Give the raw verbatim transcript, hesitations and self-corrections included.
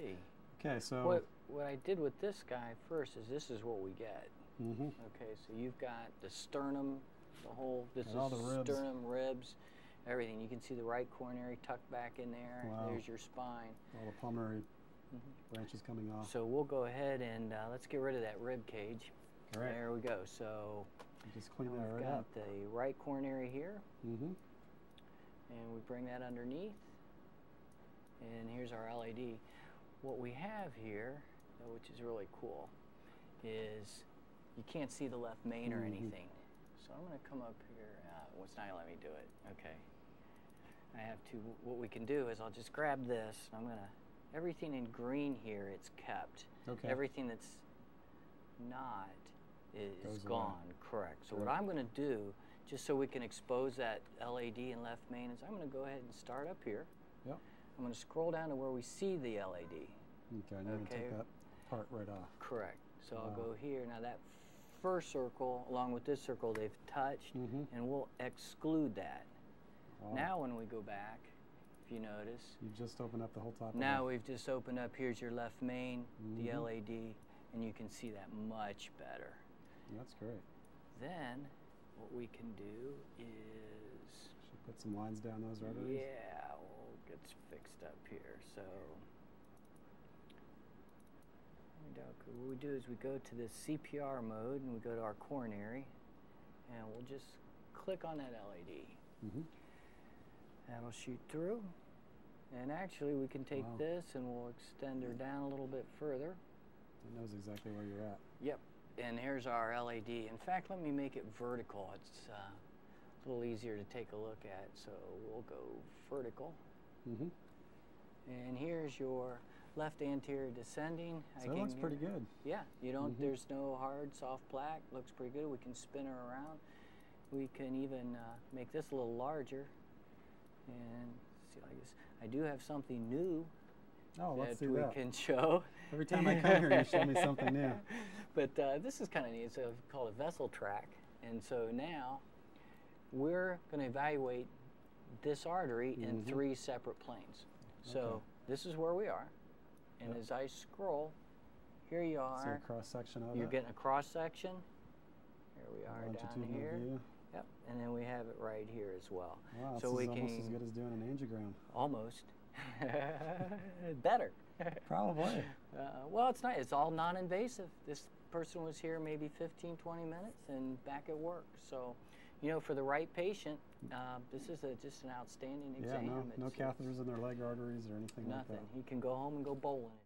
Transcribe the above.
see. Okay, so what, what I did with this guy first is this is what we get. Mm-hmm. Okay, so you've got the sternum, the whole, this and is all the ribs. sternum, ribs, everything. You can see the right coronary tucked back in there. Wow. There's your spine. All the pulmonary mm-hmm. branches coming off. So we'll go ahead and uh, let's get rid of that rib cage. All right. There we go. So you just clean that right up. We've got the right coronary here. Mm-hmm. And we bring that underneath. And here's our L A D. What we have here, which is really cool, is you can't see the left main or anything. So I'm going to come up here. Uh, well, it's not going to let me do it. Okay. I have to, what we can do is I'll just grab this. And I'm going to, everything in green here, it's kept. Okay. Everything that's not is Goes gone. Away. Correct. So Correct. What I'm going to do, just so we can expose that L A D and left main, is I'm going to go ahead and start up here. Yep. I'm going to scroll down to where we see the L A D. Okay, I'm going to take that part right off. Correct. So wow. I'll go here. Now that first circle, along with this circle, they've touched, mm-hmm. and we'll exclude that. Wow. Now when we go back, if you notice. You've just opened up the whole top. Now we've just opened up, here's your left main, mm-hmm. the L A D, and you can see that much better. That's great. Then what we can do is... Should put some lines down those arteries? Yeah. Gets fixed up here. So what we do is we go to this C P R mode and we go to our coronary and we'll just click on that L A D. Mm-hmm. That'll shoot through. And actually we can take wow. this and we'll extend her down a little bit further. It knows exactly where you're at. Yep. And here's our L A D. In fact, let me make it vertical. It's uh, a little easier to take a look at. So we'll go vertical. Mm-hmm. And here's your left anterior descending. So that looks pretty good. Yeah, you don't. Mm-hmm. There's no hard, soft plaque. Looks pretty good. We can spin her around. We can even uh, make this a little larger. And see, I guess I do have something new. Oh, let's see that. That we can show. Every time I come here, you show me something new. But uh, this is kind of neat. So it's called a vessel track. And so now we're going to evaluate this artery mm-hmm. in three separate planes. Okay. So this is where we are, and yep. as I scroll, here you are. So a cross section of You're it. getting a cross section. Here we are down here. View. Yep, and then we have it right here as well. Wow, so this we is almost can, as good as doing an angiogram. Almost. Better. Probably. Uh, well, it's not. It's all non-invasive. This person was here maybe fifteen, twenty minutes and back at work. So, you know, for the right patient, uh, this is a, just an outstanding exam. Yeah, no, no catheters in their leg arteries or anything like that. Nothing. He can go home and go bowling.